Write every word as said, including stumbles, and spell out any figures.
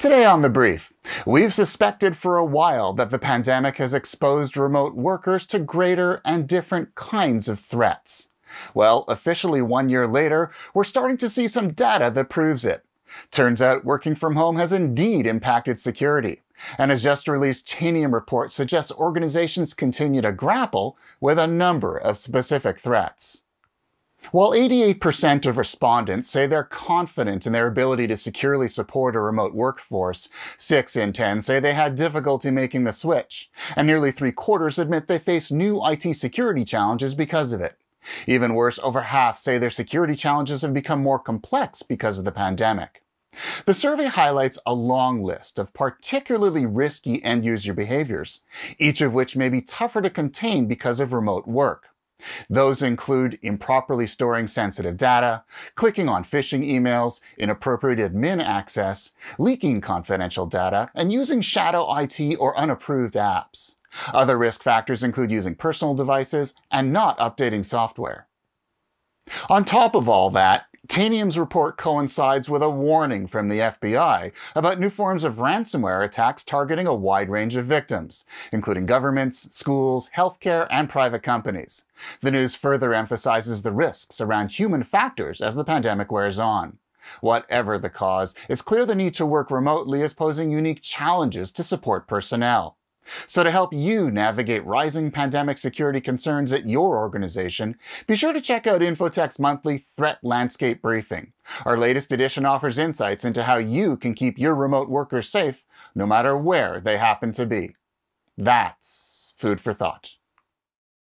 Today on The Brief, we've suspected for a while that the pandemic has exposed remote workers to greater and different kinds of threats. Well, officially one year later, we're starting to see some data that proves it. Turns out working from home has indeed impacted security, and a just-released Tanium report suggests organizations continue to grapple with a number of specific threats. While eighty-eight percent of respondents say they're confident in their ability to securely support a remote workforce, six in ten say they had difficulty making the switch, and nearly three-quarters admit they face new I T security challenges because of it. Even worse, over half say their security challenges have become more complex because of the pandemic. The survey highlights a long list of particularly risky end-user behaviors, each of which may be tougher to contain because of remote work. Those include improperly storing sensitive data, clicking on phishing emails, inappropriate admin access, leaking confidential data, and using shadow I T or unapproved apps. Other risk factors include using personal devices and not updating software. On top of all that, Tanium's report coincides with a warning from the F B I about new forms of ransomware attacks targeting a wide range of victims, including governments, schools, healthcare, and private companies. The news further emphasizes the risks around human factors as the pandemic wears on. Whatever the cause, it's clear the need to work remotely is posing unique challenges to support personnel. So to help you navigate rising pandemic security concerns at your organization, be sure to check out Info-Tech's monthly Threat Landscape Briefing. Our latest edition offers insights into how you can keep your remote workers safe, no matter where they happen to be. That's food for thought.